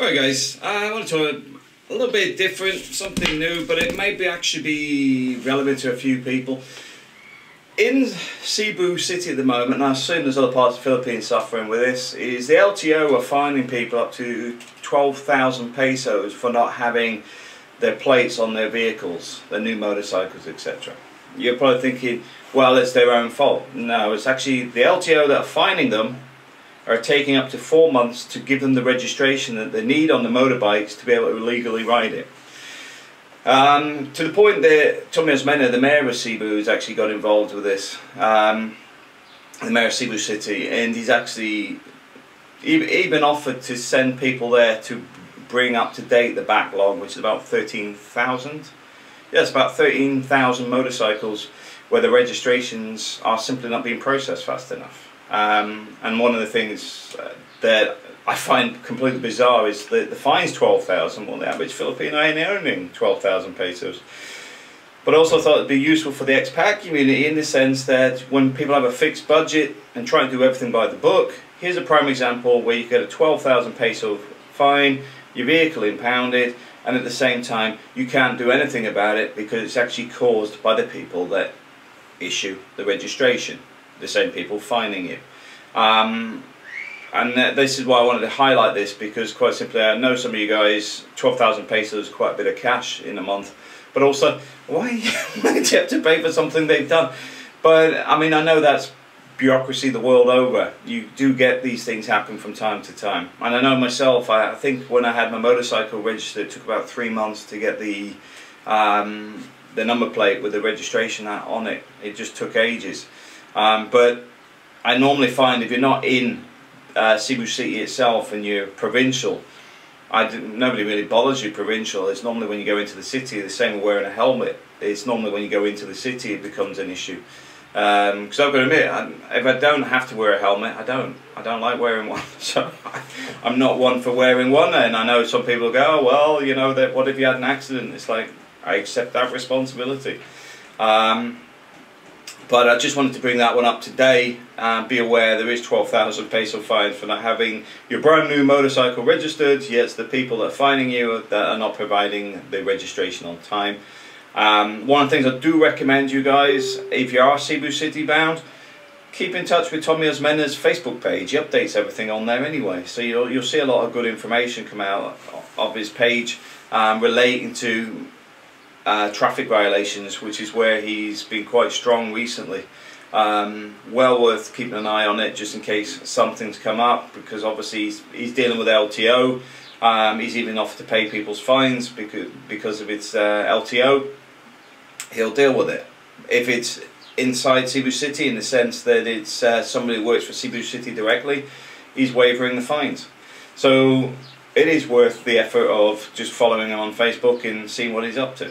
Alright guys, I want to talk a little bit different, something new, but it may be actually be relevant to a few people. In Cebu City at the moment, and I've seen there's other parts of the Philippines suffering with this, is the LTO are fining people up to 12,000 pesos for not having their plates on their vehicles, their new motorcycles, etc. You're probably thinking, well, it's their own fault. No, it's actually the LTO that are fining them are taking up to 4 months to give them the registration that they need on the motorbikes to be able to legally ride it. To the point that Tommy Osmena, the mayor of Cebu, has actually got involved with this. The mayor of Cebu City, and he's actually even offered to send people there to bring up to date the backlog, which is about 13,000. Yes, about 13,000 motorcycles where the registrations are simply not being processed fast enough. And one of the things that I find completely bizarre is that the fine's 12,000, well, the average Filipino ain't earning 12,000 pesos. But I also thought it'd be useful for the expat community in the sense that when people have a fixed budget and try to do everything by the book, here's a prime example where you get a 12,000 peso fine, your vehicle impounded, and at the same time you can't do anything about it because it's actually caused by the people that issue the registration. The same people finding it, and this is why I wanted to highlight this, because quite simply I know some of you guys, 12,000 pesos is quite a bit of cash in a month, but also why do you have to pay for something they've done? But I mean, I know that's bureaucracy the world over. You do get these things happen from time to time, and I know myself, I think when I had my motorcycle registered it took about 3 months to get the number plate with the registration on it. It just took ages. But I normally find if you're not in Cebu City itself and you're provincial, nobody really bothers you provincial. It's normally when you go into the city, the same with wearing a helmet. It's normally when you go into the city it becomes an issue. Because I've got to admit, if I don't have to wear a helmet, I don't like wearing one. So I'm not one for wearing one. And I know some people go, oh, well, you know, what if you had an accident? It's like, I accept that responsibility. But I just wanted to bring that one up today. Be aware there is 12,000 peso fines for not having your brand new motorcycle registered, yet the people that are fining you that are not providing the registration on time. One of the things I do recommend you guys, if you are Cebu City bound, keep in touch with Tommy Osmena's Facebook page. He updates everything on there anyway, so you'll see a lot of good information come out of his page relating to traffic violations, which is where he's been quite strong recently. Well worth keeping an eye on it just in case something's come up, because obviously he's dealing with LTO. He's even offered to pay people's fines because of its LTO. He'll deal with it. If it's inside Cebu City, in the sense that it's somebody who works for Cebu City directly, he's waiving the fines. So it is worth the effort of just following him on Facebook and seeing what he's up to.